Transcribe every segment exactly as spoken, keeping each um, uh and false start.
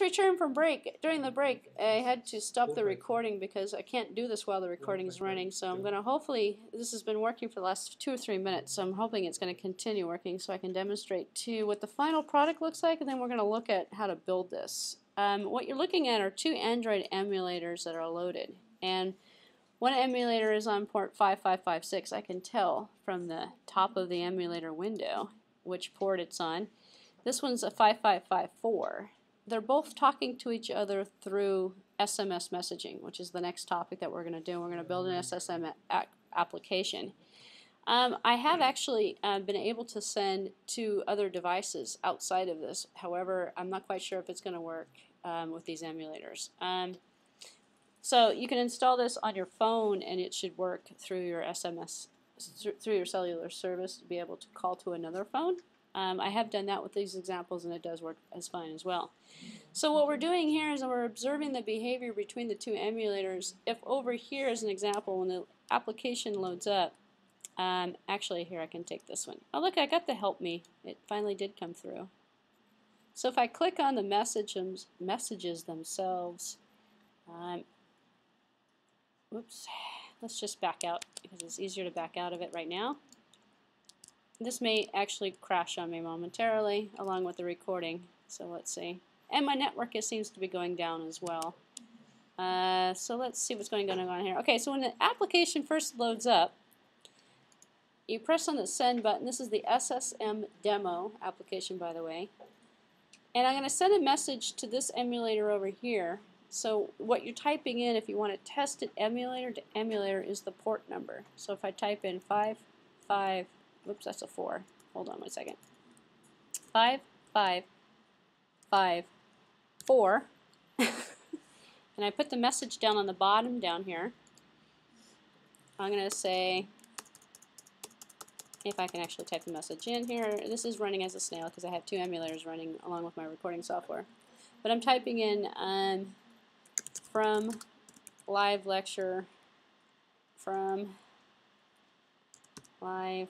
Return from break. During the break, I had to stop the recording because I can't do this while the recording is running, so I'm going to hopefully, this has been working for the last two or three minutes, so I'm hoping it's going to continue working so I can demonstrate to you what the final product looks like, and then we're going to look at how to build this. Um, what you're looking at are two Android emulators that are loaded, and one emulator is on port five five five six. I can tell from the top of the emulator window which port it's on. This one's a five five five four. They're both talking to each other through S M S messaging, which is the next topic that we're going to do. We're going to build an S S M application. Um, I have actually uh, been able to send to other devices outside of this. However, I'm not quite sure if it's going to work um, with these emulators. Um, so you can install this on your phone, and it should work through your S M S, through your cellular service, to be able to call to another phone. Um, I have done that with these examples, and it does work as fine as well. So what we're doing here is we're observing the behavior between the two emulators. If over here is an example, when the application loads up, um, actually here I can take this one. Oh look, I got the help me. It finally did come through. So if I click on the message, messages themselves, um, whoops, let's just back out because it's easier to back out of it right now. This may actually crash on me momentarily along with the recording, so let's see. And my network it seems to be going down as well. Uh, so let's see what's going on here. Okay, so when the application first loads up, you press on the send button. This is the S S M demo application, by the way. And I'm going to send a message to this emulator over here. So what you're typing in, if you want to test it emulator to emulator, is the port number. So if I type in five five, whoops, that's a four. Hold on one second. Five, five, five, four. And I put the message down on the bottom down here. I'm going to say, if I can actually type the message in here, this is running as a snail because I have two emulators running along with my recording software. But I'm typing in um, from live lecture, from live.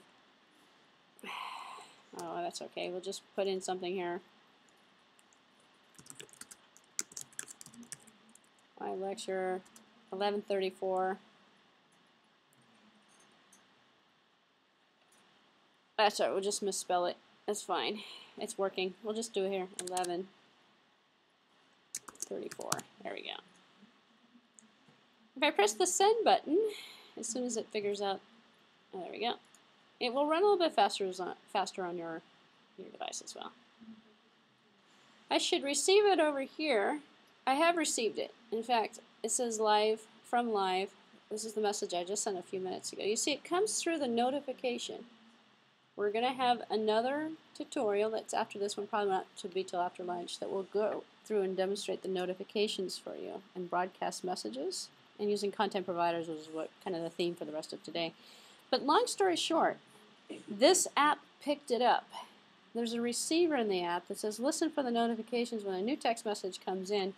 Oh, that's okay. We'll just put in something here. Live lecture, eleven thirty-four. That's all right. We'll just misspell it. That's fine. It's working. We'll just do it here. eleven thirty-four. There we go. If I press the send button, as soon as it figures out, oh, there we go. It will run a little bit faster on, faster on your, your device as well. I should receive it over here. I have received it. In fact, it says live, from live. This is the message I just sent a few minutes ago. You see, it comes through the notification. We're going to have another tutorial that's after this one, probably not to be till after lunch, that will go through and demonstrate the notifications for you and broadcast messages and using content providers, which is what kind of the theme for the rest of today. But long story short, this app picked it up. There's a receiver in the app that says, listen for the notifications when a new text message comes in,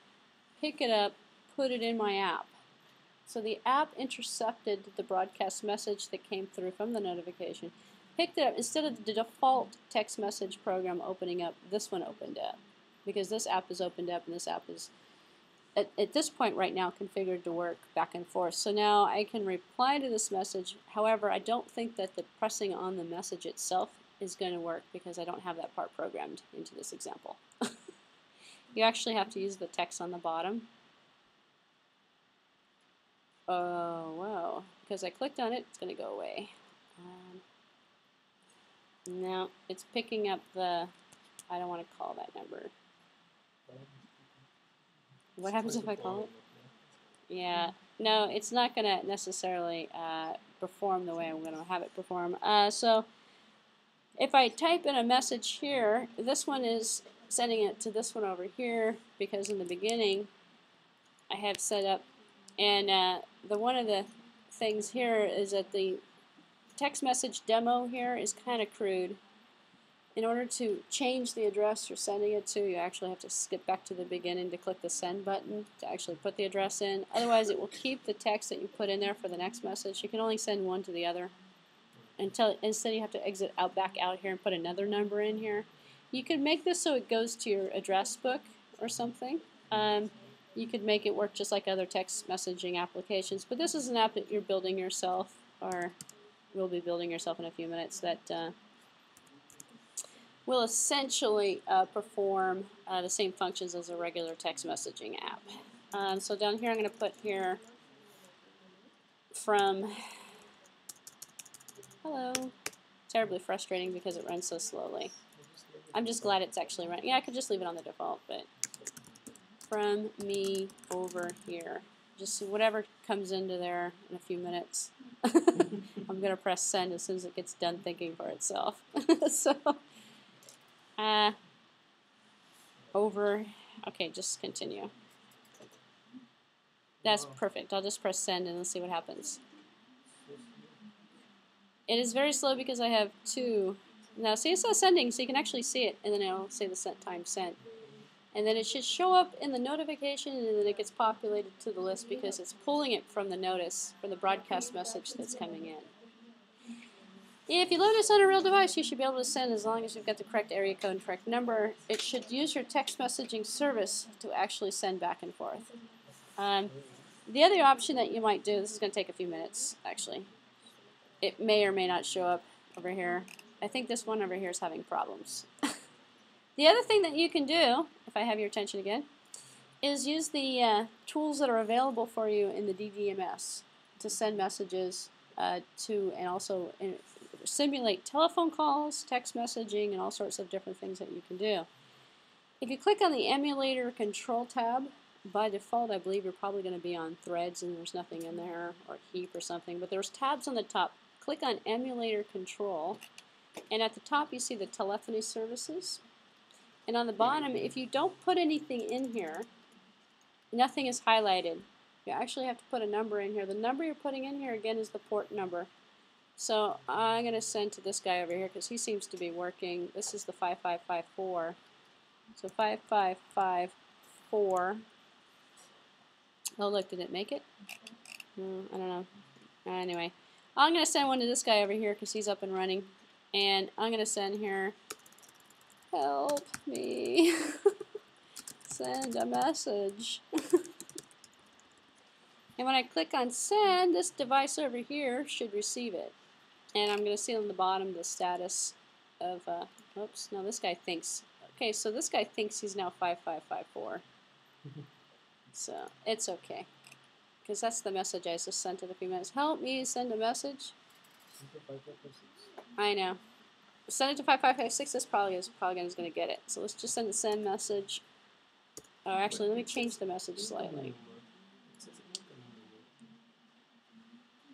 pick it up, put it in my app. So the app intercepted the broadcast message that came through from the notification, picked it up. Instead of the default text message program opening up, this one opened up because this app is opened up and this app is At, at this point right now configured to work back and forth. So now I can reply to this message. However, I don't think that the pressing on the message itself is going to work because I don't have that part programmed into this example. You actually have to use the text on the bottom. Oh, wow. Because I clicked on it, it's going to go away. Um, now it's picking up the, I don't want to call that number. What happens if I call it? Yeah, no, it's not going to necessarily uh, perform the way I'm going to have it perform. Uh, so if I type in a message here, this one is sending it to this one over here because in the beginning I have set up, and uh, the one of the things here is that the text message demo here is kind of crude. In order to change the address you're sending it to, you actually have to skip back to the beginning to click the send button to actually put the address in. Otherwise, it will keep the text that you put in there for the next message. You can only send one to the other. Until instead, you have to exit out back out here and put another number in here. You can make this so it goes to your address book or something. Um, you could make it work just like other text messaging applications, but this is an app that you're building yourself, or will be building yourself in a few minutes, that uh, will essentially uh, perform uh, the same functions as a regular text messaging app. Um, so down here I'm going to put here from, hello, terribly frustrating because it runs so slowly. I'm just glad it's actually running. Yeah, I could just leave it on the default, but from me over here. Just whatever comes into there in a few minutes. I'm going to press send as soon as it gets done thinking for itself. So, uh, over, okay, just continue. That's perfect. I'll just press send and let's see what happens. It is very slow because I have two. Now, see, it says sending, so you can actually see it, and then it'll say the sent time sent. And then it should show up in the notification, and then it gets populated to the list because it's pulling it from the notice, from the broadcast message that's coming in. If you load this on a real device, you should be able to send as long as you've got the correct area code and correct number. It should use your text messaging service to actually send back and forth. Um, the other option that you might do, this is going to take a few minutes, actually. It may or may not show up over here. I think this one over here is having problems. The other thing that you can do, if I have your attention again, is use the uh, tools that are available for you in the D D M S to send messages uh, to, and also in, simulate telephone calls, text messaging, and all sorts of different things that you can do. If you click on the emulator control tab, by default I believe you're probably going to be on threads and there's nothing in there, or heap or something, but there's tabs on the top. Click on emulator control, and at the top you see the telephony services. And on the bottom, if you don't put anything in here, nothing is highlighted. You actually have to put a number in here. The number you're putting in here, again, is the port number. So I'm going to send to this guy over here because he seems to be working. This is the five five five four. So five five five four. Oh, look, did it make it? No, I don't know. Anyway, I'm going to send one to this guy over here because he's up and running. And I'm going to send here, help me, send a message. And when I click on send, this device over here should receive it. And I'm going to see on the bottom the status of, uh, oops, no, this guy thinks, okay, so this guy thinks he's now five five five four. So it's okay, because that's the message I just sent in a few minutes. Help me, send a message. I know. Send it to five five five six, this probably is probably going to get it. So let's just send the send message. Or oh, actually, let me change the message slightly.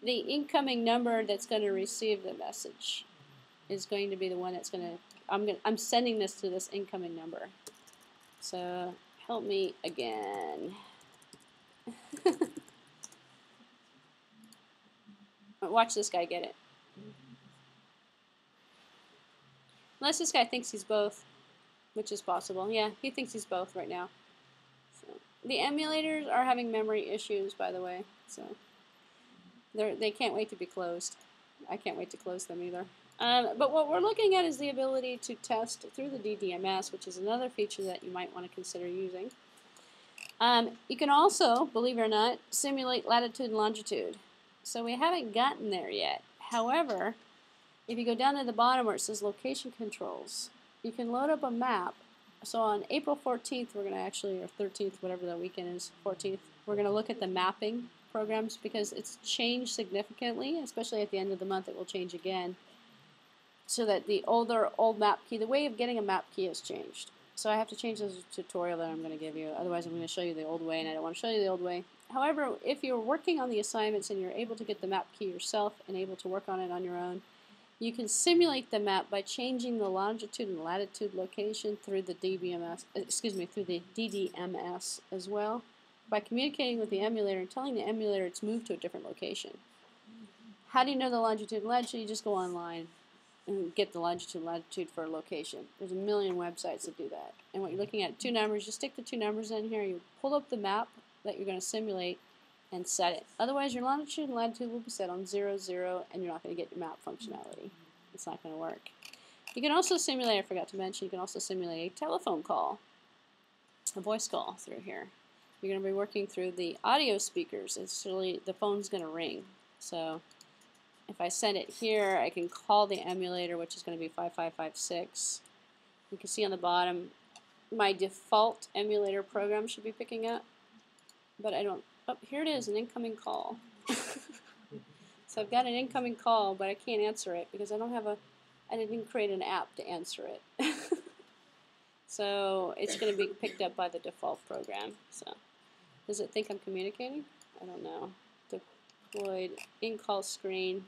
The incoming number that's going to receive the message is going to be the one that's going to, I'm going to, I'm sending this to this incoming number. So help me again. Watch this guy get it. Unless this guy thinks he's both, which is possible. Yeah, he thinks he's both right now. So, the emulators are having memory issues, by the way. So they're, they can't wait to be closed. I can't wait to close them either. Um, but what we're looking at is the ability to test through the D D M S, which is another feature that you might want to consider using. Um, you can also, believe it or not, simulate latitude and longitude. So we haven't gotten there yet. However, if you go down to the bottom where it says location controls, you can load up a map. So on April fourteenth, we're going to actually, or thirteenth, whatever the weekend is, fourteenth, we're going to look at the mapping programs because it's changed significantly, especially at the end of the month it will change again. So that the older, old map key, the way of getting a map key has changed. So I have to change this tutorial that I'm going to give you, otherwise I'm going to show you the old way, and I don't want to show you the old way. However, if you're working on the assignments and you're able to get the map key yourself and able to work on it on your own, you can simulate the map by changing the longitude and latitude location through the D B M S, excuse me, through the D D M S as well, by communicating with the emulator and telling the emulator it's moved to a different location. How do you know the longitude and latitude? You just go online and get the longitude and latitude for a location. There's a million websites that do that. And what you're looking at, two numbers, you stick the two numbers in here, you pull up the map that you're going to simulate, and set it. Otherwise, your longitude and latitude will be set on zero, zero, and you're not going to get your map functionality. It's not going to work. You can also simulate, I forgot to mention, you can also simulate a telephone call. a voice call through here. You're going to be working through the audio speakers. It's really, the phone's going to ring. So if I send it here, I can call the emulator, which is going to be five five five six. You can see on the bottom, my default emulator program should be picking up, but I don't. Oh, here it is, an incoming call. So I've got an incoming call, but I can't answer it because I don't have a, I didn't create an app to answer it. So it's going to be picked up by the default program. So does it think I'm communicating? I don't know. Deployed in call screen.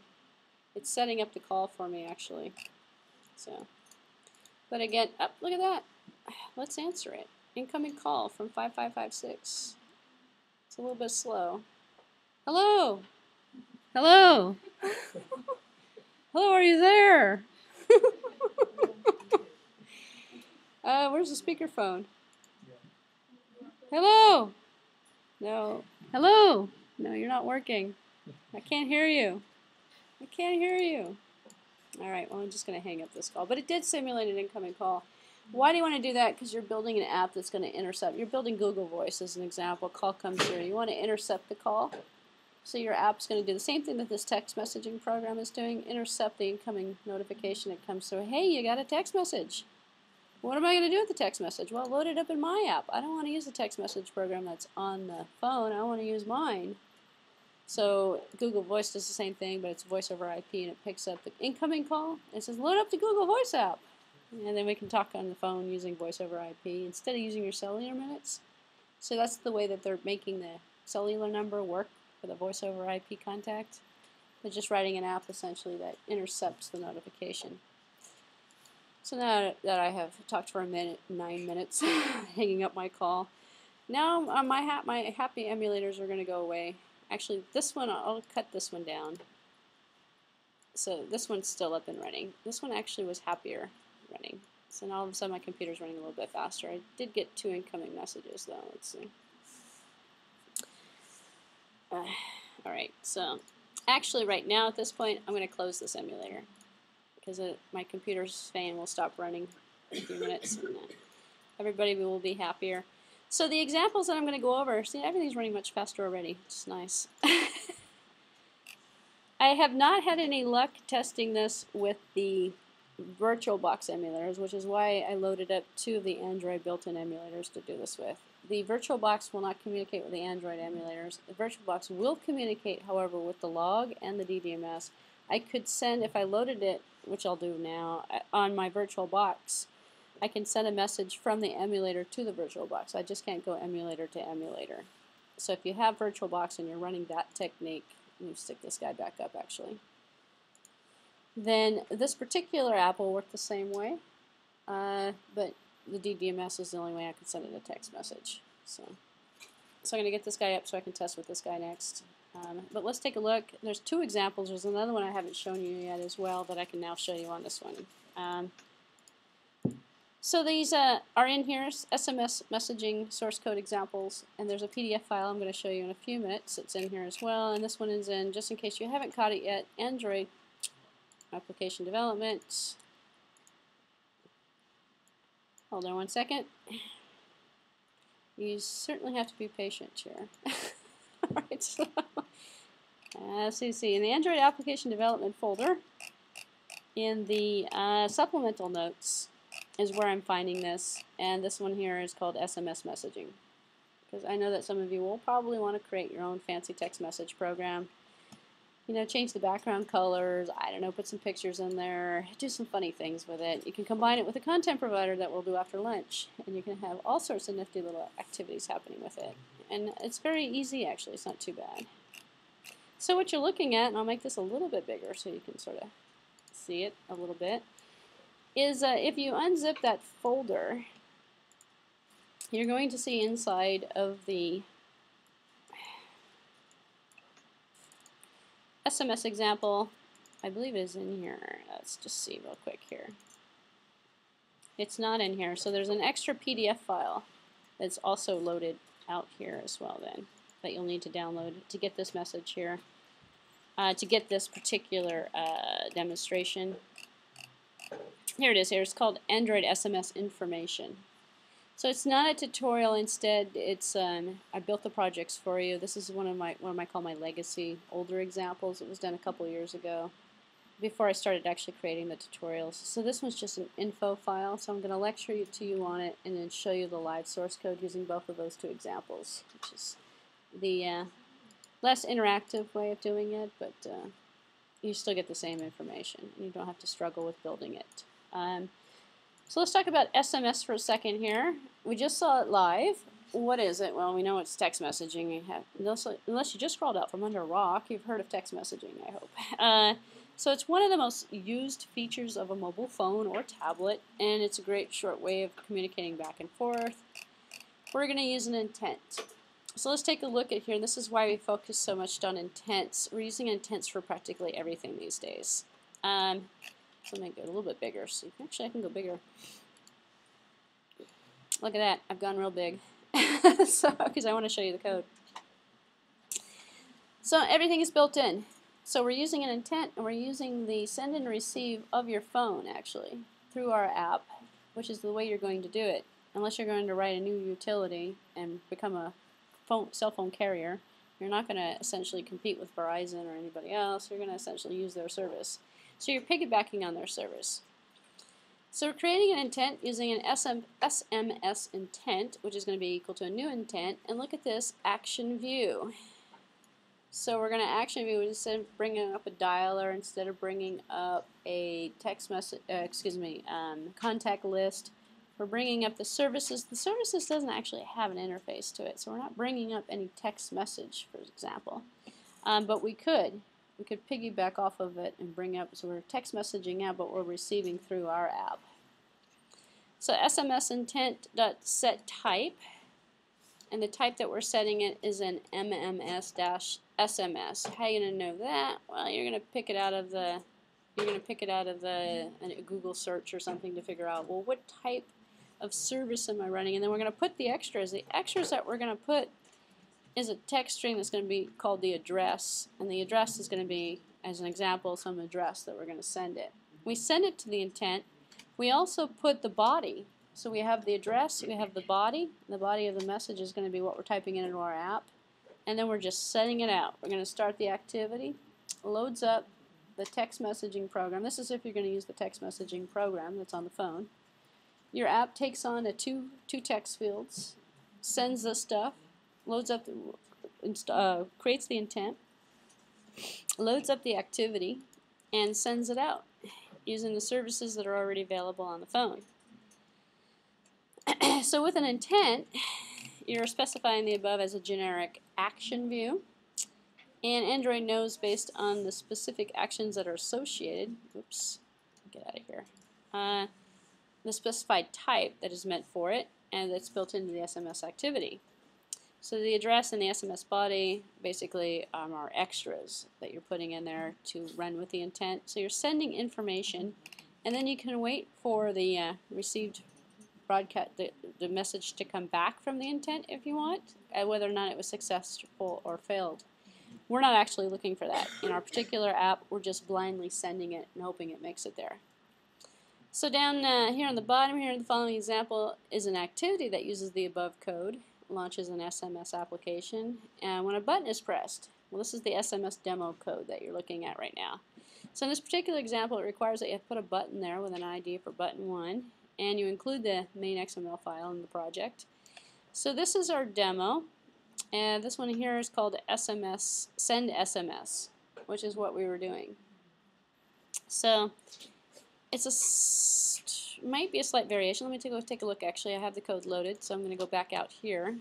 It's setting up the call for me actually. So, but again, up. Oh, look at that. Let's answer it. Incoming call from five five five six. It's a little bit slow. Hello. Hello. Hello, are you there? Uh, where's the speakerphone? Hello. No. Hello. No, you're not working. I can't hear you. I can't hear you. All right, well, I'm just going to hang up this call. But it did simulate an incoming call. Why do you want to do that? Because you're building an app that's going to intercept. You're building Google Voice as an example. Call comes through. You want to intercept the call. So your app's going to do the same thing that this text messaging program is doing. Intercept the incoming notification that comes through. Hey, you got a text message. What am I going to do with the text message? Well, load it up in my app. I don't want to use the text message program that's on the phone. I want to use mine. So Google Voice does the same thing, but it's voice over I P, and it picks up the incoming call and says, load up the Google Voice app. And then we can talk on the phone using voice over I P instead of using your cellular minutes. So that's the way that they're making the cellular number work for the voice over I P contact. They're just writing an app, essentially, that intercepts the notification. So now that I have talked for a minute, nine minutes, hanging up my call, now uh, my, ha my happy emulators are going to go away. Actually, this one, I'll cut this one down. So this one's still up and running. This one actually was happier running. So now all of a sudden my computer's running a little bit faster. I did get two incoming messages, though. Let's see. Uh, all right, so actually right now at this point, I'm going to close this emulator, because it, my computer's fan will stop running in a few minutes, and uh, everybody will be happier. So the examples that I'm going to go over, see, everything's running much faster already. It's nice. I have not had any luck testing this with the VirtualBox emulators, which is why I loaded up two of the Android built-in emulators to do this with. The VirtualBox will not communicate with the Android emulators. The VirtualBox will communicate, however, with the log and the D D M S. I could send, if I loaded it, which I'll do now, on my VirtualBox, I can send a message from the emulator to the VirtualBox. I just can't go emulator to emulator. So if you have VirtualBox and you're running that technique, let me stick this guy back up actually, then this particular app will work the same way, uh, but the D D M S is the only way I can send it a text message. So, so I'm going to get this guy up so I can test with this guy next. Um, but let's take a look. There's two examples. There's another one I haven't shown you yet as well that I can now show you on this one. Um, so these uh, are in here, S M S messaging source code examples, and there's a P D F file I'm going to show you in a few minutes. It's in here as well, and this one is in, just in case you haven't caught it yet, Android application development. Hold on one second. You certainly have to be patient here. All right, so uh, so you see in the Android application development folder, in the uh, supplemental notes is where I'm finding this, and this one here is called S M S messaging, because I know that some of you will probably want to create your own fancy text message program. You know, change the background colors, I don't know, put some pictures in there, do some funny things with it. You can combine it with a content provider that we'll do after lunch, and you can have all sorts of nifty little activities happening with it. And it's very easy, actually. It's not too bad. So what you're looking at, and I'll make this a little bit bigger so you can sort of see it a little bit, is uh, if you unzip that folder, you're going to see inside of the S M S example, I believe it is in here. Let's just see real quick here. It's not in here, so there's an extra P D F file that's also loaded out here as well then, that you'll need to download to get this message here, uh, to get this particular uh, demonstration. Here it is here. It's called Android S M S information. So it's not a tutorial. Instead, it's um, I built the projects for you. This is one of my one of my call my legacy older examples. It was done a couple years ago, before I started actually creating the tutorials. So this one's just an info file. So I'm going to lecture you to you on it, and then show you the live source code using both of those two examples, which is the uh, less interactive way of doing it, but uh, you still get the same information. You don't have to struggle with building it. Um, so let's talk about S M S for a second here. We just saw it live. What is it? Well, we know it's text messaging. You have, unless, unless you just scrolled out from under a rock, you've heard of text messaging, I hope. Uh, so it's one of the most used features of a mobile phone or tablet, and it's a great short way of communicating back and forth. We're going to use an intent. So let's take a look at here. This is why we focus so much on intents. We're using intents for practically everything these days. Um, so let me go a little bit bigger. So actually, I can go bigger. Look at that. I've gone real big. So because I want to show you the code. So everything is built in. So we're using an intent, and we're using the send and receive of your phone, actually, through our app, which is the way you're going to do it, unless you're going to write a new utility and become a phone, cell phone carrier. You're not going to essentially compete with Verizon or anybody else. You're going to essentially use their service. So you're piggybacking on their service. So we're creating an intent using an S M S intent, which is going to be equal to a new intent. And look at this action view. So we're going to action view instead of bringing up a dialer, instead of bringing up a text message, uh, excuse me, um, contact list. We're bringing up the services. The services doesn't actually have an interface to it, so we're not bringing up any text message, for example. Um, but we could. We could piggyback off of it and bring up, so we're text messaging out, but we're receiving through our app. So S M S intent.setType, and the type that we're setting it is an M M S dash S M S. How are you going to know that? Well, you're going to pick it out of the, you're going to pick it out of the a Google search or something to figure out, well, what type of service am I running? And then we're going to put the extras. The extras that we're going to put is a text string that's going to be called the address, and the address is going to be, as an example, some address that we're going to send it. We send it to the intent. We also put the body. So we have the address, we have the body. The body of the message is going to be what we're typing into our app, and then we're just sending it out. We're going to start the activity. Loads up the text messaging program. This is if you're going to use the text messaging program that's on the phone. Your app takes on a two, two text fields, sends the stuff, loads up, the, uh, creates the intent, loads up the activity, and sends it out using the services that are already available on the phone. So with an intent, you're specifying the above as a generic action view, and Android knows based on the specific actions that are associated. Oops, get out of here. Uh, the specified type that is meant for it, and that's built into the S M S activity. So the address and the S M S body basically um, are extras that you're putting in there to run with the intent. So you're sending information, and then you can wait for the uh, received broadcast, the, the message to come back from the intent if you want, uh, whether or not it was successful or failed. We're not actually looking for that. In our particular app, we're just blindly sending it and hoping it makes it there. So down uh, here on the bottom here, the following example is an activity that uses the above code, launches an S M S application, and when a button is pressed, well, this is the S M S demo code that you're looking at right now. So in this particular example, it requires that you put a button there with an I D for button one, and you include the main X M L file in the project. So this is our demo, and this one here is called S M S send S M S, which is what we were doing. So it's a might be a slight variation. Let me take a, take a look. Actually, I have the code loaded, so I'm going to go back out here,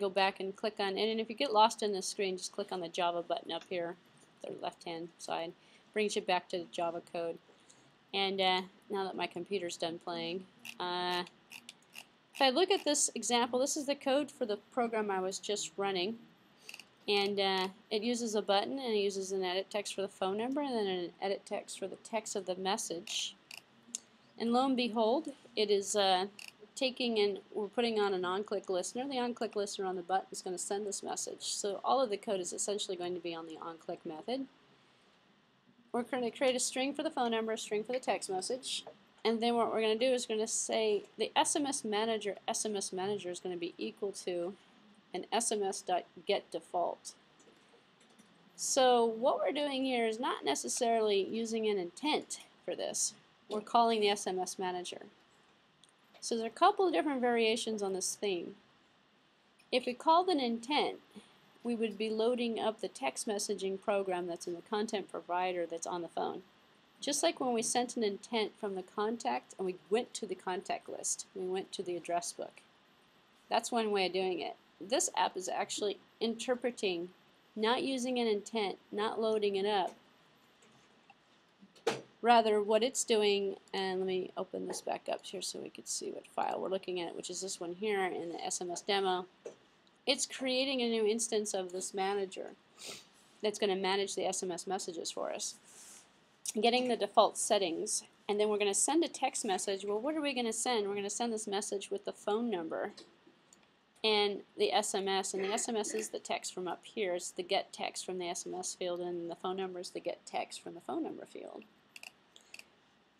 go back and click on it. And if you get lost in this screen, just click on the Java button up here, the left-hand side, brings you back to the Java code. And uh, now that my computer's done playing, uh, if I look at this example, this is the code for the program I was just running. And uh, it uses a button, and it uses an edit text for the phone number, and then an edit text for the text of the message. And lo and behold, it is uh, taking and we're putting on an on-click listener. The on-click listener on the button is going to send this message. So all of the code is essentially going to be on the on-click method. We're going to create a string for the phone number, a string for the text message, And then what we're going to do is going to say the S M S manager, S M S manager is going to be equal to an S M S dot get default. So what we're doing here is not necessarily using an intent for this. We're calling the S M S manager. So there are a couple of different variations on this theme. If we called an intent, we would be loading up the text messaging program that's in the content provider that's on the phone. Just like when we sent an intent from the contact and we went to the contact list, we went to the address book. That's one way of doing it. This app is actually interpreting, not using an intent, not loading it up. Rather, what it's doing, and let me open this back up here so we could see what file we're looking at, which is this one here in the S M S demo. It's creating a new instance of this manager that's going to manage the S M S messages for us, getting the default settings, and then we're going to send a text message. Well, what are we going to send? We're going to send this message with the phone number and the S M S, and the S M S is the text from up here. It's the get text from the S M S field, and the phone number is the get text from the phone number field.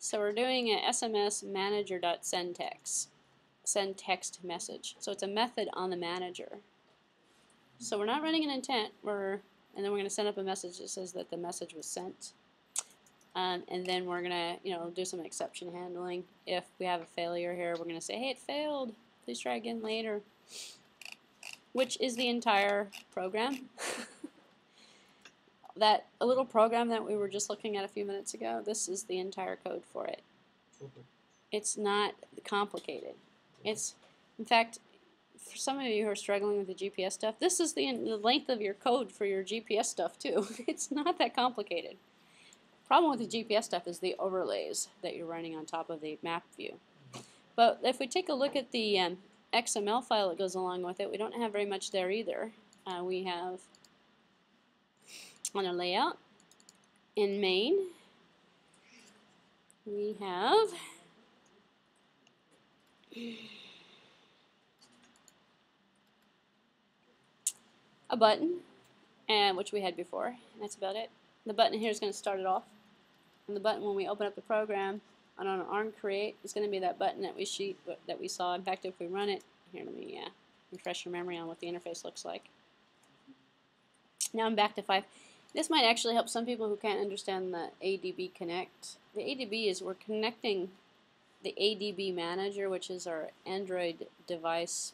So we're doing an S M S manager.sendText, send text message. So it's a method on the manager. So we're not running an intent, we're, and then we're going to send up a message that says that the message was sent. Um, and then we're going to, you know, do some exception handling. If we have a failure here, we're going to say, hey, it failed. Please try again later, which is the entire program. That a little program that we were just looking at a few minutes ago, this is the entire code for it. It's not complicated. It's, in fact, for some of you who are struggling with the G P S stuff, this is the, the length of your code for your G P S stuff too. It's not that complicated. Problem with the G P S stuff is the overlays that you're running on top of the map view. But if we take a look at the um, X M L file that goes along with it, we don't have very much there either. Uh, we have on a layout in main, we have a button, and which we had before, and that's about it. The button here is going to start it off, and the button when we open up the program on an arm create is going to be that button that we sheet that we saw. In fact, if we run it here, let me uh, refresh your memory on what the interface looks like. Now I'm back to five. This might actually help some people who can't understand the A D B connect. The A D B is we're connecting the A D B manager, which is our Android device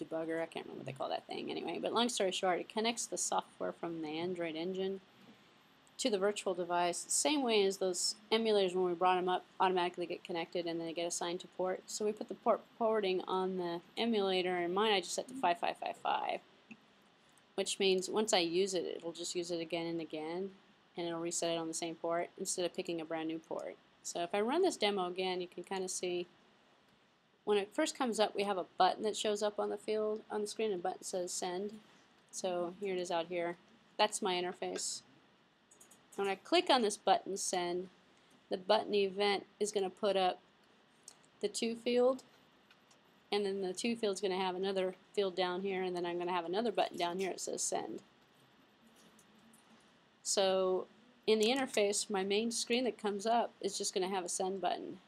debugger. I can't remember what they call that thing anyway. But long story short, it connects the software from the Android engine to the virtual device, the same way as those emulators when we brought them up automatically get connected and then they get assigned to port. So we put the port forwarding on the emulator, and mine I just set to five five five five. Which means once I use it, it'll just use it again and again, and it'll reset it on the same port instead of picking a brand new port. So if I run this demo again, you can kind of see when it first comes up, we have a button that shows up on the field on the screen, and a button says send. So here it is out here. That's my interface. When I click on this button send, the button event is going to put up the to field. And then the to field's going to have another field down here, and then I'm going to have another button down here that says send. So in the interface, my main screen that comes up is just going to have a send button.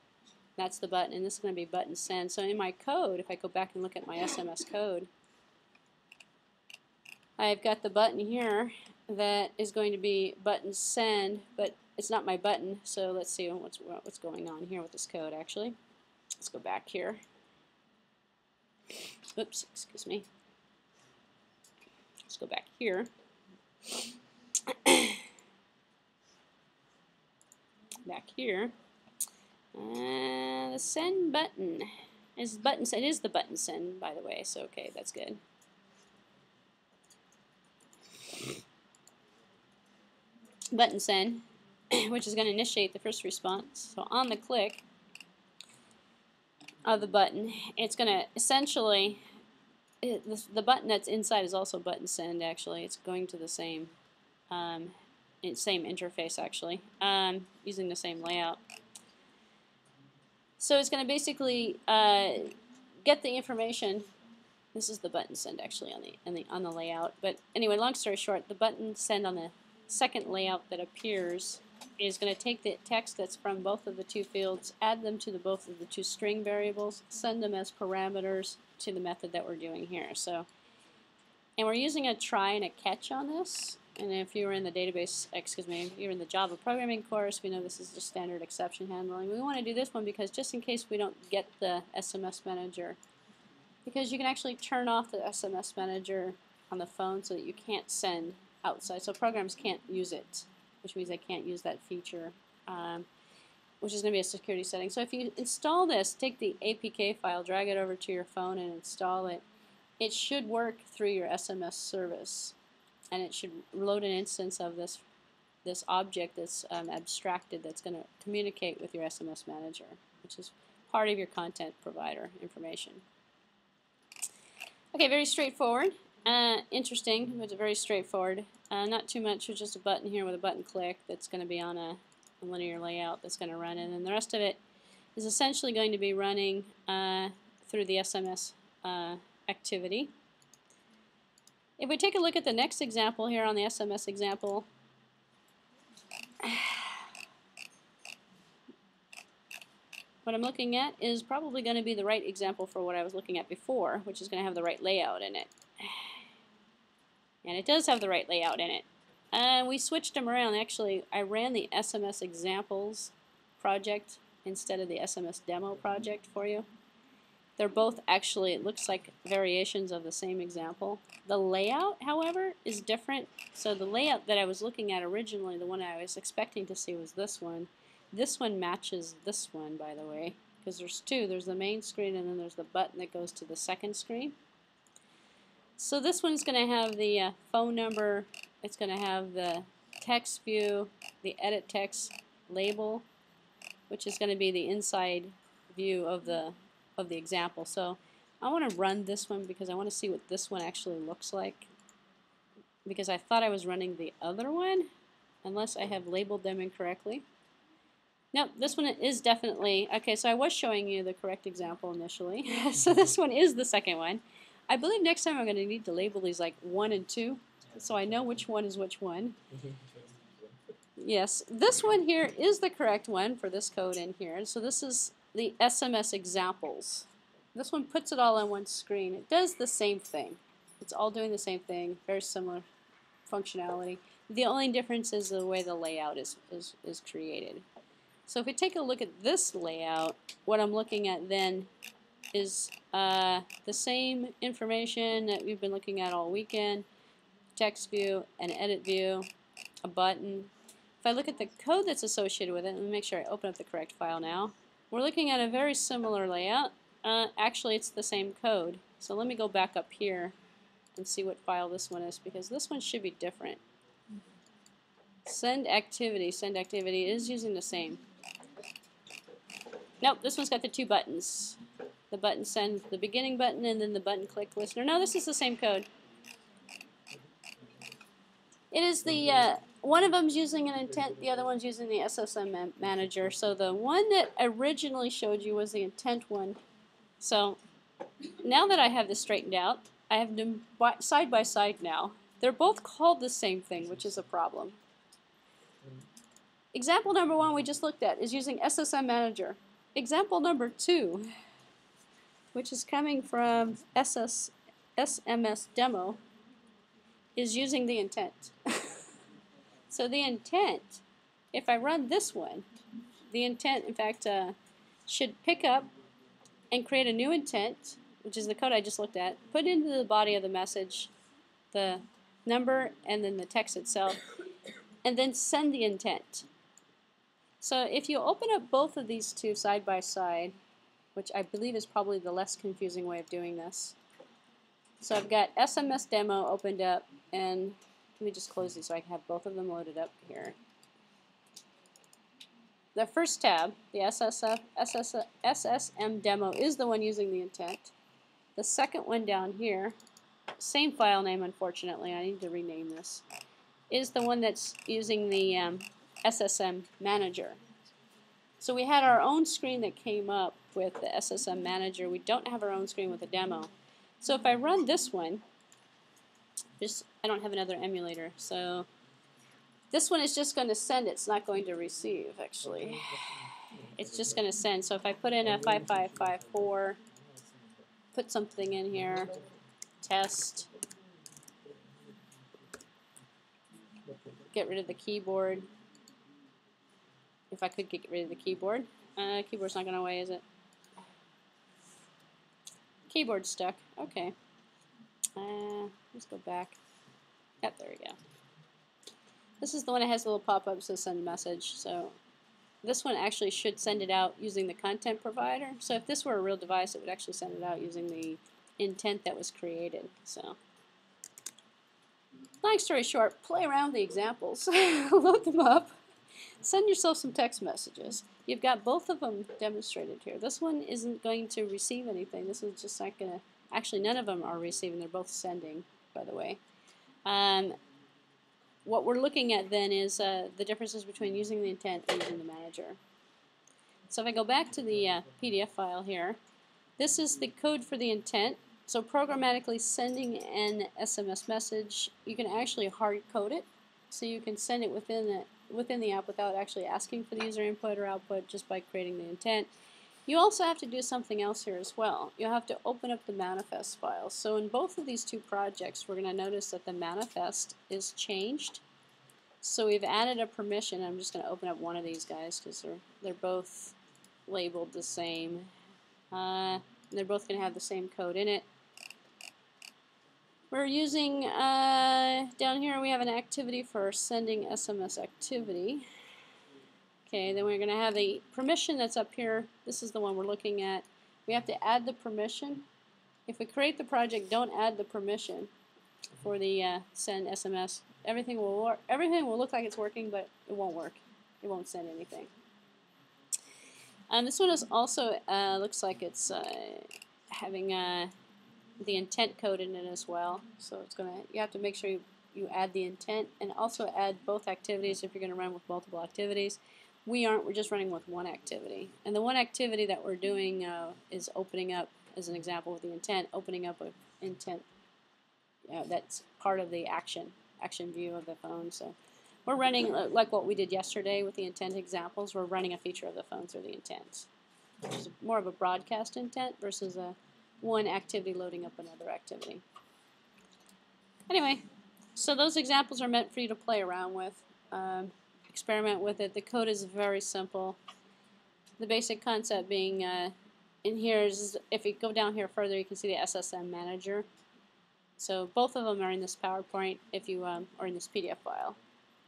That's the button, and this is going to be button send. So in my code, if I go back and look at my S M S code, I've got the button here that is going to be button send, but it's not my button. So let's see what's, what's going on here with this code, actually. Let's go back here. Oops, excuse me. Let's go back here. Back here. Uh, the send button is button send. It is the button send, by the way. So okay, that's good. Button send, which is going to initiate the first response. So on the click of the button, it's going to essentially, it, the, the button that's inside is also button send. Actually, it's going to the same, um, same interface actually, um, using the same layout. So it's going to basically uh, get the information. This is the button send actually on the, on the on the layout. But anyway, long story short, the button send on the second layout that appears is going to take the text that's from both of the two fields, add them to the both of the two string variables, send them as parameters to the method that we're doing here. So, and we're using a try and a catch on this. And if you were in the database, excuse me, if you were in the Java programming course, we know this is just standard exception handling. We want to do this one because just in case we don't get the S M S manager, because you can actually turn off the S M S manager on the phone so that you can't send outside. So programs can't use it, which means they can't use that feature, um, which is going to be a security setting. So if you install this, take the A P K file, drag it over to your phone and install it. It should work through your S M S service, and it should load an instance of this this object that's um, abstracted that's going to communicate with your S M S manager, which is part of your content provider information. Okay, very straightforward. Uh, interesting, but very straightforward. Uh, not too much, it's just a button here with a button click that's going to be on a, a linear layout that's going to run, and then the rest of it is essentially going to be running uh, through the S M S uh, activity. If we take a look at the next example here on the S M S example, what I'm looking at is probably going to be the right example for what I was looking at before, which is going to have the right layout in it. And it does have the right layout in it. And uh, we switched them around. Actually, I ran the S M S examples project instead of the S M S demo project for you. They're both actually, it looks like, variations of the same example. The layout, however, is different. So the layout that I was looking at originally, the one I was expecting to see was this one. This one matches this one, by the way, because there's two. There's the main screen, and then there's the button that goes to the second screen. So this one's going to have the uh, phone number, it's going to have the text view, the edit text label, which is going to be the inside view of the of the example. So I want to run this one because I want to see what this one actually looks like, because I thought I was running the other one, unless I have labeled them incorrectly. Nope, this one is definitely, okay, so I was showing you the correct example initially. So this one is the second one. I believe next time I'm going to need to label these like one and two, so I know which one is which one. Yes, this one here is the correct one for this code in here. So this is the S M S examples. This one puts it all on one screen. It does the same thing. It's all doing the same thing, very similar functionality. The only difference is the way the layout is, is, is created. So if we take a look at this layout, what I'm looking at then is uh, the same information that we've been looking at all weekend, text view, an edit view, a button. If I look at the code that's associated with it, let me make sure I open up the correct file now, we're looking at a very similar layout. Uh, actually, it's the same code. So let me go back up here and see what file this one is, because this one should be different. Send activity. Send activity is using the same. Nope, this one's got the two buttons. The button send, the beginning button, and then the button click listener. No, this is the same code. It is the, uh, one of them's using an intent, the other one's using the S S M manager. So the one that originally showed you was the intent one. So now that I have this straightened out, I have them side by side now. They're both called the same thing, which is a problem. Example number one we just looked at is using S S M manager. Example number two, which is coming from S S, S M S demo, is using the intent. So the intent, if I run this one, the intent, in fact, uh, should pick up and create a new intent, which is the code I just looked at, put into the body of the message, the number, and then the text itself, and then send the intent. So if you open up both of these two side by side, which I believe is probably the less confusing way of doing this. So I've got S M S demo opened up, and let me just close these so I can have both of them loaded up here. The first tab, the S S M demo, is the one using the intent. The second one down here, same file name unfortunately, I need to rename this, is the one that's using the um, S S M manager. So we had our own screen that came up with the S S M manager. We don't have our own screen with a demo. So if I run this one, just I don't have another emulator, so This one is just going to send. It's not going to receive, actually. It's just going to send. So if I put in a five five five four, put something in here, test, get rid of the keyboard. If I could get rid of the keyboard. Uh, keyboard's not going away, is it? Keyboard's stuck. Okay. Uh, let's go back. Yep, there we go. This is the one that has a little pop-up, so send message. So this one actually should send it out using the content provider. So if this were a real device, it would actually send it out using the intent that was created. So long story short, play around with the examples, load them up, send yourself some text messages. You've got both of them demonstrated here. This one isn't going to receive anything. This one's just not going to, actually none of them are receiving. They're both sending, by the way. Um, What we're looking at then is uh, the differences between using the intent and using the manager. So if I go back to the uh, P D F file here, this is the code for the intent. So programmatically sending an S M S message, you can actually hard code it. So you can send it within the, within the app without actually asking for the user input or output, just by creating the intent. You also have to do something else here as well. You'll have to open up the manifest file. So in both of these two projects, we're going to notice that the manifest is changed. So we've added a permission. I'm just going to open up one of these guys because they're, they're both labeled the same. Uh, they're both going to have the same code in it. We're using, uh, down here we have an activity for sending S M S activity. Okay, then we're going to have a permission that's up here. This is the one we're looking at. We have to add the permission. If we create the project, don't add the permission for the uh, send S M S. Everything will work. Everything will look like it's working, but it won't work. It won't send anything. Um, this one is also uh, looks like it's uh, having uh, the intent code in it as well. So it's going to. You have to make sure you, you add the intent and also add both activities if you're going to run with multiple activities. We aren't, we're just running with one activity. And the one activity that we're doing uh, is opening up, as an example with the intent, opening up an intent uh, that's part of the action, action view of the phone. So we're running, like what we did yesterday with the intent examples, we're running a feature of the phone through the intent, which is more of a broadcast intent versus a one activity loading up another activity. Anyway, so those examples are meant for you to play around with. Um, Experiment with it. The code is very simple. The basic concept being uh, in here is, if you go down here further, you can see the S S M manager. So both of them are in this PowerPoint, if you um, or in this P D F file,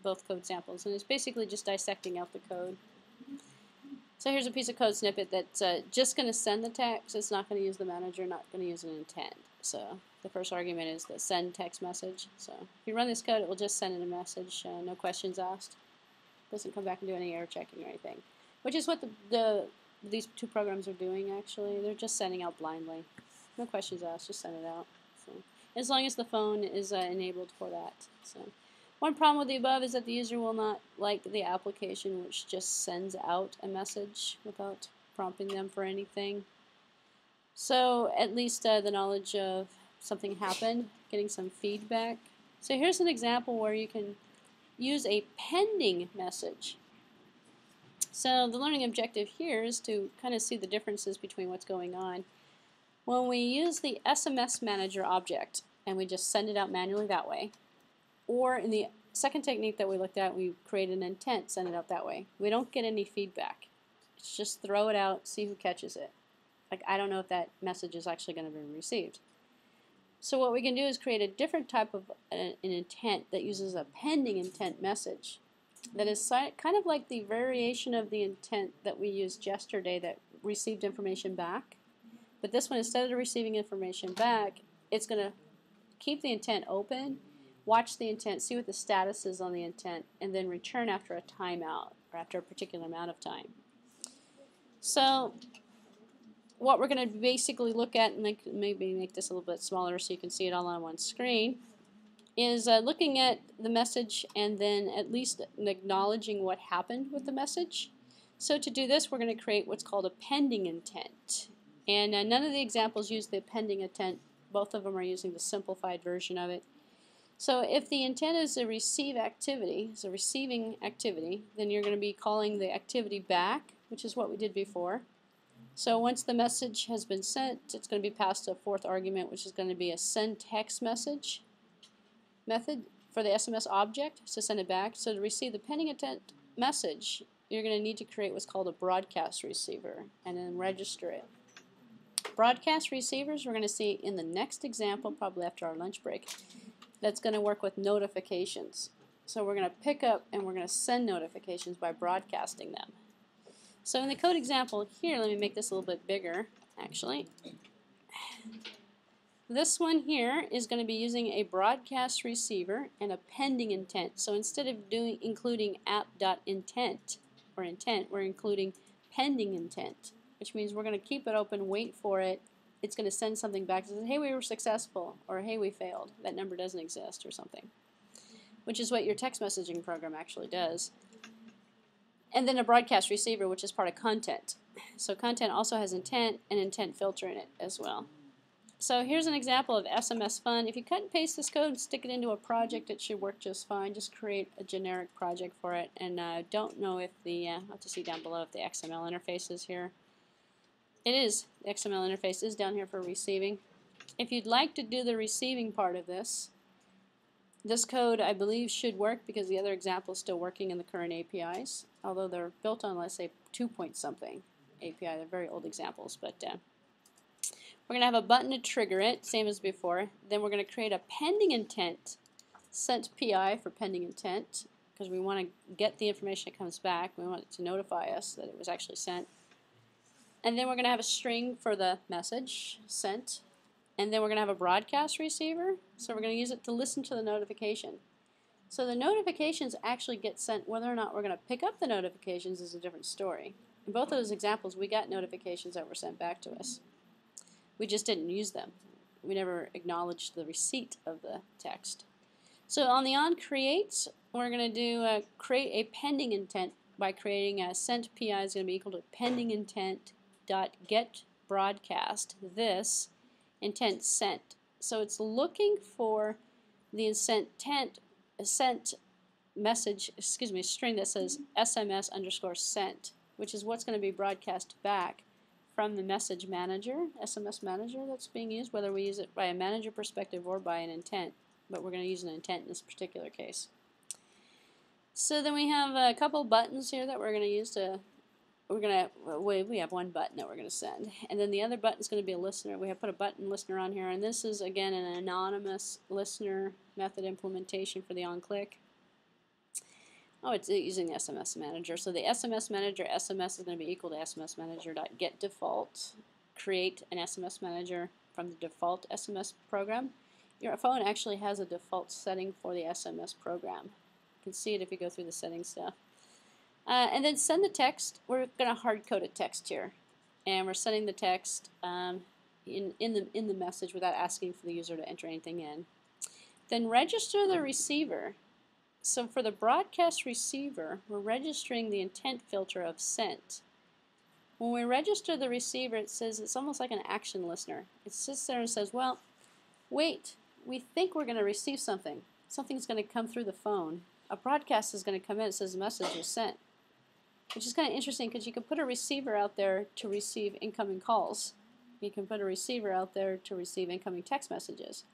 both code samples, and it's basically just dissecting out the code. So here's a piece of code snippet that's uh, just going to send the text. It's not going to use the manager, not going to use an intent. So the first argument is the send text message. So if you run this code, it will just send in a message, uh, no questions asked. Doesn't come back and do any error checking or anything, which is what the, the these two programs are doing actually. They're just sending out blindly, no questions asked, just send it out. So as long as the phone is uh, enabled for that. So one problem with the above is that the user will not like the application which just sends out a message without prompting them for anything. So at least uh, the knowledge of something happened, getting some feedback. So here's an example where you can use a pending message. So the learning objective here is to kind of see the differences between what's going on. When we use the S M S manager object and we just send it out manually that way, or in the second technique that we looked at, we create an intent, send it out that way, we don't get any feedback. It's just throw it out, see who catches it. Like, I don't know if that message is actually going to be received. So what we can do is create a different type of an intent that uses a pending intent message that is kind of like the variation of the intent that we used yesterday that received information back. But this one, instead of receiving information back, it's going to keep the intent open, watch the intent, see what the status is on the intent, and then return after a timeout or after a particular amount of time. So what we're going to basically look at, and make, maybe make this a little bit smaller so you can see it all on one screen, is uh, looking at the message and then at least acknowledging what happened with the message. So to do this, we're going to create what's called a pending intent. And uh, none of the examples use the pending intent. Both of them are using the simplified version of it. So if the intent is a receive activity, so receiving activity, then you're going to be calling the activity back, which is what we did before. So once the message has been sent, it's going to be passed a fourth argument, which is going to be a send text message method for the S M S object, so send it back. So to receive the pending intent message, you're going to need to create what's called a broadcast receiver and then register it. Broadcast receivers we're going to see in the next example, probably after our lunch break. That's going to work with notifications. So we're going to pick up and we're going to send notifications by broadcasting them. So in the code example here, let me make this a little bit bigger actually. This one here is going to be using a broadcast receiver and a pending intent. So instead of doing including app.intent or intent, we're including pending intent, which means we're going to keep it open, wait for it. It's going to send something back that says, hey, we were successful, or hey, we failed. That number doesn't exist, or something, which is what your text messaging program actually does. And then a broadcast receiver, which is part of content. So content also has intent and intent filter in it as well. So here's an example of S M S fun. If you cut and paste this code and stick it into a project, it should work just fine. Just create a generic project for it. And I uh, don't know if the, uh, I'll have to see down below if the X M L interface is here. It is. The X M L interface is down here for receiving. If you'd like to do the receiving part of this, this code I believe should work because the other example is still working in the current A P Is, although they're built on, let's say, two point something A P I. They're very old examples, but uh, we're going to have a button to trigger it, same as before. Then we're going to create a pending intent, sent P I for pending intent, because we want to get the information that comes back. We want it to notify us that it was actually sent. And then we're going to have a string for the message sent. And then we're going to have a broadcast receiver. So we're going to use it to listen to the notification. So the notifications actually get sent. Whether or not we're going to pick up the notifications is a different story. In both of those examples, we got notifications that were sent back to us. We just didn't use them. We never acknowledged the receipt of the text. So on the onCreate, we're going to do a create a pending intent by creating a sent P I is going to be equal to pending intent dot get broadcast this intent sent. So it's looking for the intent sent message, excuse me, string that says S M S underscore sent, which is what's going to be broadcast back from the message manager, S M S manager that's being used, whether we use it by a manager perspective or by an intent, but we're going to use an intent in this particular case. So then we have a couple buttons here that we're going to use to, we're going to, we have one button that we're going to send, and then the other button is going to be a listener. We have put a button listener on here, and this is again an anonymous listener method implementation for the onClick. Oh, it's using S M S Manager. So the S M S Manager S M S is going to be equal to S M S Manager dot get default. Create an S M S Manager from the default S M S program. Your phone actually has a default setting for the S M S program. You can see it if you go through the settings stuff. Uh, and then send the text. We're going to hard code a text here, and we're sending the text um, in in the in the message without asking for the user to enter anything in. Then register the receiver. So for the broadcast receiver, we're registering the intent filter of sent. When we register the receiver, it says it's almost like an action listener. It sits there and says, well, wait, we think we're going to receive something. Something's going to come through the phone. A broadcast is going to come in. It says the message was sent, which is kind of interesting because you can put a receiver out there to receive incoming calls. You can put a receiver out there to receive incoming text messages.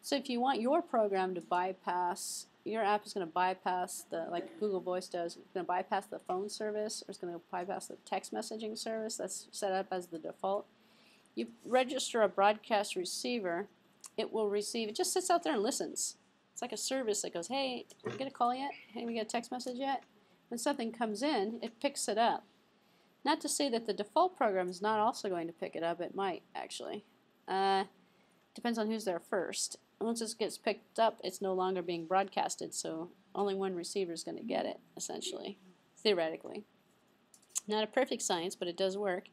So if you want your program to bypass, your app is going to bypass the, like Google Voice does, it's going to bypass the phone service, or it's going to bypass the text messaging service that's set up as the default. You register a broadcast receiver, it will receive, it just sits out there and listens. It's like a service that goes, hey, did we get a call yet? Hey, we get a text message yet? When something comes in, it picks it up. Not to say that the default program is not also going to pick it up, it might actually. Uh, depends on who's there first. Once this gets picked up, it's no longer being broadcasted, so only one receiver is going to get it, essentially, theoretically. Not a perfect science, but it does work.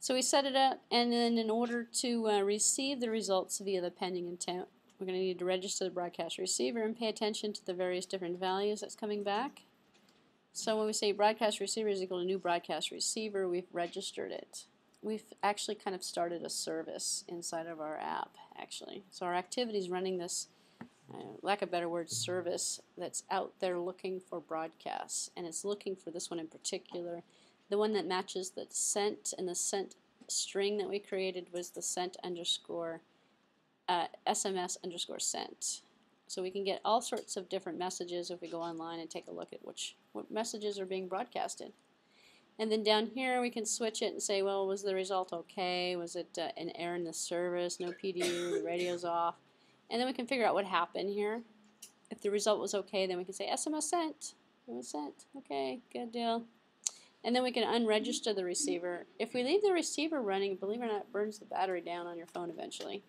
So we set it up, and then in order to uh, receive the results via the pending intent, we're going to need to register the broadcast receiver and pay attention to the various different values that's coming back. So when we say broadcast receiver is equal to new broadcast receiver, we've registered it. We've actually kind of started a service inside of our app, actually. So our activity is running this uh, lack of better word, service that's out there looking for broadcasts, and it's looking for this one in particular. The one that matches the sent, and the sent string that we created was the sent underscore uh, S M S underscore sent. So we can get all sorts of different messages if we go online and take a look at which what messages are being broadcasted. And then down here we can switch it and say, well, was the result okay? Was it uh, an error in the service? No P D U, the radio's off. And then we can figure out what happened here. If the result was okay, then we can say S M S sent. It was sent. Okay, good deal. And then we can unregister the receiver. If we leave the receiver running, believe it or not, it burns the battery down on your phone eventually.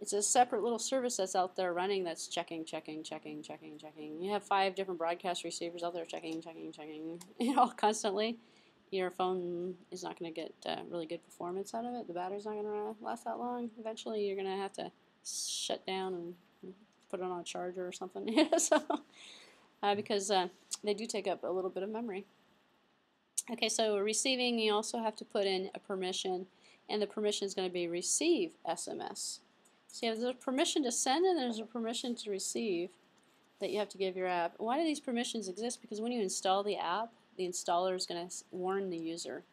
It's a separate little service that's out there running that's checking, checking, checking, checking, checking. You have five different broadcast receivers out there checking, checking, checking, you know, constantly. Your phone is not going to get uh, really good performance out of it. The battery's not going to last that long. Eventually you're going to have to shut down and put it on a charger or something. so, uh, because uh, they do take up a little bit of memory. Okay, so receiving, you also have to put in a permission, and the permission is going to be receive S M S. So you have the permission to send, and there's a permission to receive that you have to give your app. Why do these permissions exist? Because when you install the app, the installer is going to warn the user,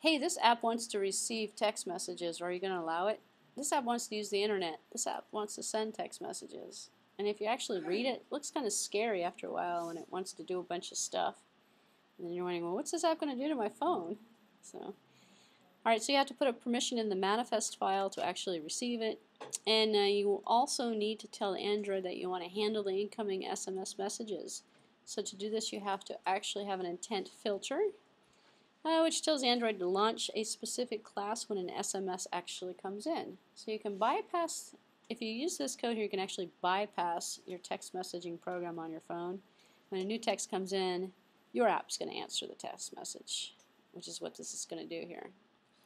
hey, this app wants to receive text messages. Are you going to allow it? This app wants to use the internet. This app wants to send text messages. And if you actually read it, it looks kind of scary after a while, and it wants to do a bunch of stuff. And then you're wondering, well, what's this app going to do to my phone? So, alright, so you have to put a permission in the manifest file to actually receive it. And uh, you will also need to tell Android that you want to handle the incoming S M S messages. So to do this, you have to actually have an intent filter, uh, which tells Android to launch a specific class when an S M S actually comes in. So you can bypass, if you use this code here, you can actually bypass your text messaging program on your phone. When a new text comes in, your app's going to answer the text message, which is what this is going to do here.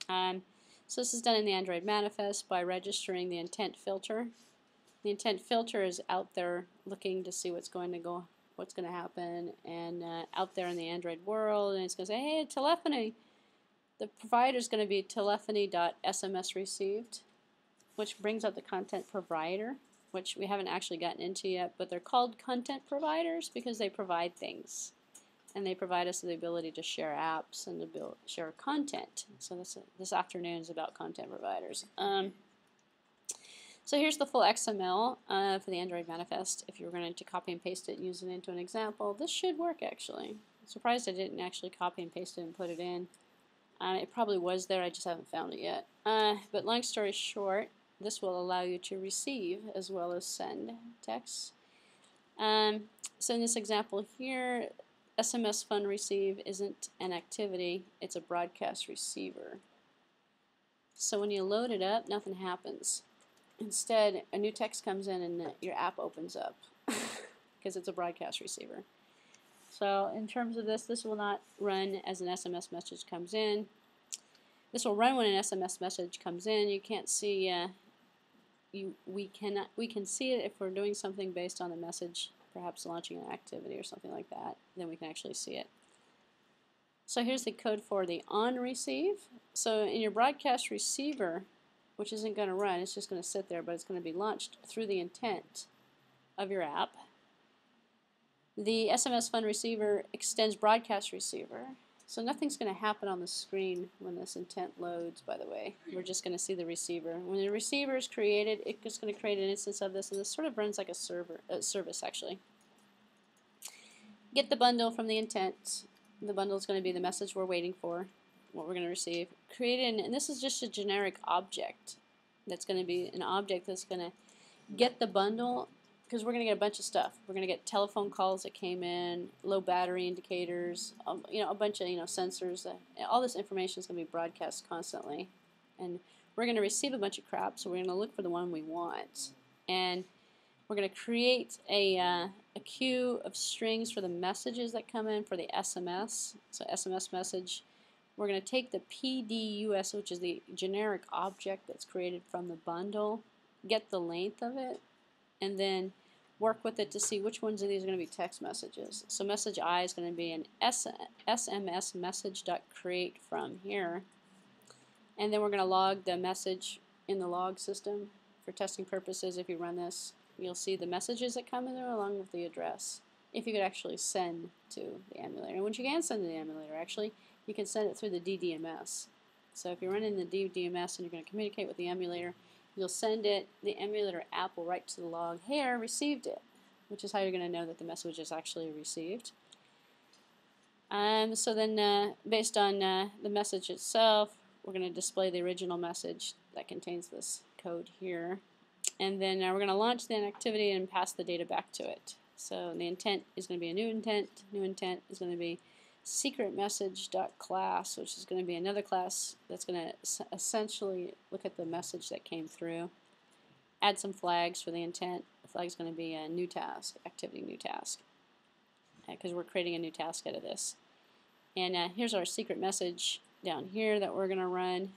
Um, so this is done in the Android manifest by registering the intent filter. The intent filter is out there looking to see what's going to go, what's going to happen, and uh, out there in the Android world, and it's going to say, hey, telephony. The provider is going to be telephony.S M S received, which brings up the content provider, which we haven't actually gotten into yet, but they're called content providers because they provide things. And they provide us the ability to share apps and to build, share content. So this, this afternoon is about content providers. Um, so here's the full X M L uh, for the Android manifest. If you were going to copy and paste it and use it into an example, this should work actually. I'm surprised I didn't actually copy and paste it and put it in. Uh, it probably was there, I just haven't found it yet. Uh, but long story short, this will allow you to receive as well as send texts. Um, so in this example here, S M S fund receive isn't an activity, it's a broadcast receiver. So when you load it up, nothing happens. Instead, a new text comes in and your app opens up because it's a broadcast receiver. So in terms of this, this will not run as an S M S message comes in. This will run when an S M S message comes in. You can't see, uh, you, we, cannot, we can see it if we're doing something based on the message, perhaps launching an activity or something like that, then we can actually see it. So here's the code for the on receive. So in your broadcast receiver, which isn't going to run, it's just going to sit there, but it's going to be launched through the intent of your app. The S M S fund receiver extends broadcast receiver. So nothing's going to happen on the screen when this intent loads, by the way. We're just going to see the receiver. When the receiver is created, it's going to create an instance of this, and this sort of runs like a server uh, service, actually. Get the bundle from the intent. The bundle is going to be the message we're waiting for, what we're going to receive. Create an, and this is just a generic object. That's going to be an object that's going to get the bundle, because we're going to get a bunch of stuff. We're going to get telephone calls that came in, low battery indicators, um, you know, a bunch of you know sensors. Uh, all this information is going to be broadcast constantly, and we're going to receive a bunch of crap. So we're going to look for the one we want, and we're going to create a uh, a queue of strings for the messages that come in for the S M S. So S M S message. We're going to take the P D U S, which is the generic object that's created from the bundle, get the length of it, and then work with it to see which ones of these are going to be text messages. So message I is going to be an S M S message.create from here. And then we're going to log the message in the log system for testing purposes. If you run this, you'll see the messages that come in there along with the address, if you could actually send to the emulator. And what you can send to the emulator, actually, you can send it through the D D M S. So if you're running the D D M S and you're going to communicate with the emulator, you'll send it, the emulator app will write to the log, hey, I received it, which is how you're going to know that the message is actually received. Um, so then uh, based on uh, the message itself, we're going to display the original message that contains this code here. And then uh, we're going to launch the activity and pass the data back to it. So the intent is going to be a new intent. New intent is going to be secret message dot class, which is going to be another class that's going to essentially look at the message that came through. Add some flags for the intent. The flag is going to be a new task, activity new task, because we're creating a new task out of this. And uh, here's our secret message down here that we're going to run,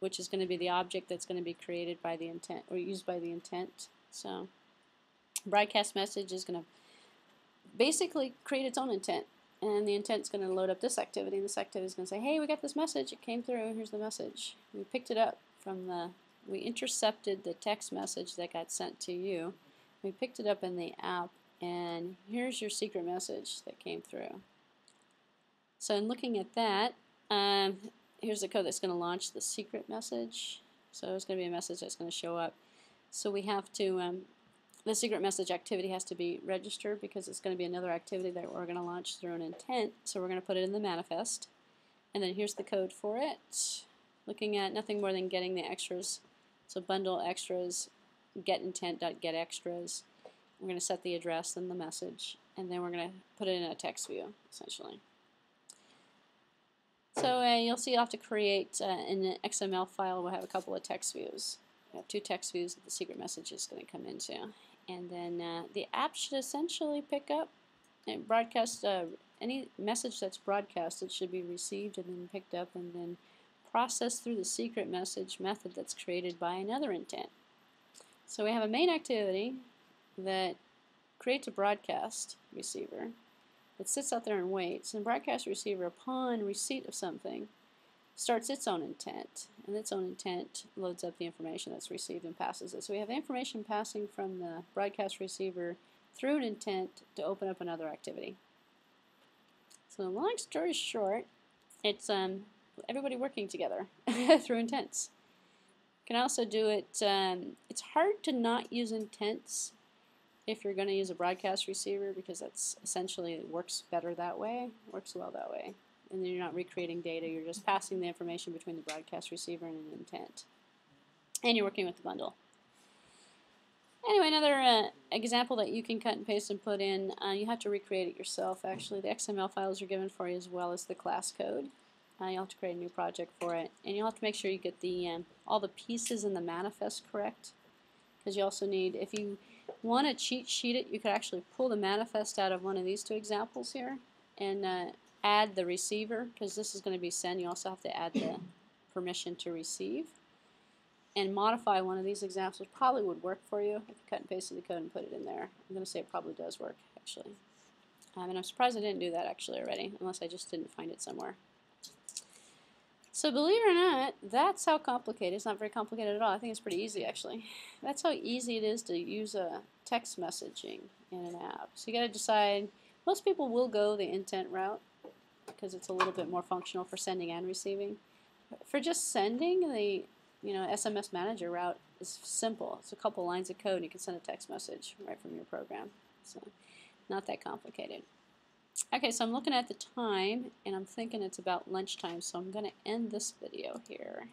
which is going to be the object that's going to be created by the intent, or used by the intent. So broadcast message is going to basically create its own intent, and the intent's going to load up this activity, and this activity is going to say, hey, we got this message, it came through, here's the message. We picked it up from the, we intercepted the text message that got sent to you, we picked it up in the app, and here's your secret message that came through. So in looking at that, um, here's the code that's going to launch the secret message. So it's going to be a message that's going to show up. So we have to, um, the secret message activity has to be registered because it's going to be another activity that we're going to launch through an intent. So we're going to put it in the manifest. And then here's the code for it. Looking at nothing more than getting the extras. So bundle extras, get intent.getExtras. We're going to set the address and the message, and then we're going to put it in a text view, essentially. So uh, you'll see you'll have to create uh, an X M L file. We'll have a couple of text views. We have two text views that the secret message is going to come into. And then uh, the app should essentially pick up and broadcast uh, any message that's broadcasted should be received and then picked up and then processed through the secret message method that's created by another intent. So we have a main activity that creates a broadcast receiver. It sits out there and waits, and broadcast receiver, upon receipt of something, starts its own intent, and its own intent loads up the information that's received and passes it. So we have information passing from the broadcast receiver through an intent to open up another activity. So long story short, it's um, everybody working together through intents. You can also do it, um, it's hard to not use intents if you're going to use a broadcast receiver, because that's essentially, it works better that way, works well that way. And then you're not recreating data, you're just passing the information between the broadcast receiver and an intent. And you're working with the bundle. Anyway, another uh, example that you can cut and paste and put in, uh, you have to recreate it yourself, actually. The X M L files are given for you as well as the class code. Uh, you'll have to create a new project for it. And you'll have to make sure you get the um, all the pieces in the manifest correct. Because you also need, if you want to cheat sheet it, you could actually pull the manifest out of one of these two examples here and uh, add the receiver, because this is going to be send. You also have to add the permission to receive, and modify one of these examples. Probably would work for you if you cut and pasted the code and put it in there. I'm going to say it probably does work, actually. Um, and I'm surprised I didn't do that actually already, unless I just didn't find it somewhere. So believe it or not, that's how complicated, it's not very complicated at all, I think it's pretty easy actually. That's how easy it is to use a text messaging in an app. So you gotta decide, most people will go the intent route because it's a little bit more functional for sending and receiving. For just sending, the you know S M S manager route is simple. It's a couple lines of code and you can send a text message right from your program. So not that complicated. Okay, so I'm looking at the time, and I'm thinking it's about lunchtime, so I'm going to end this video here.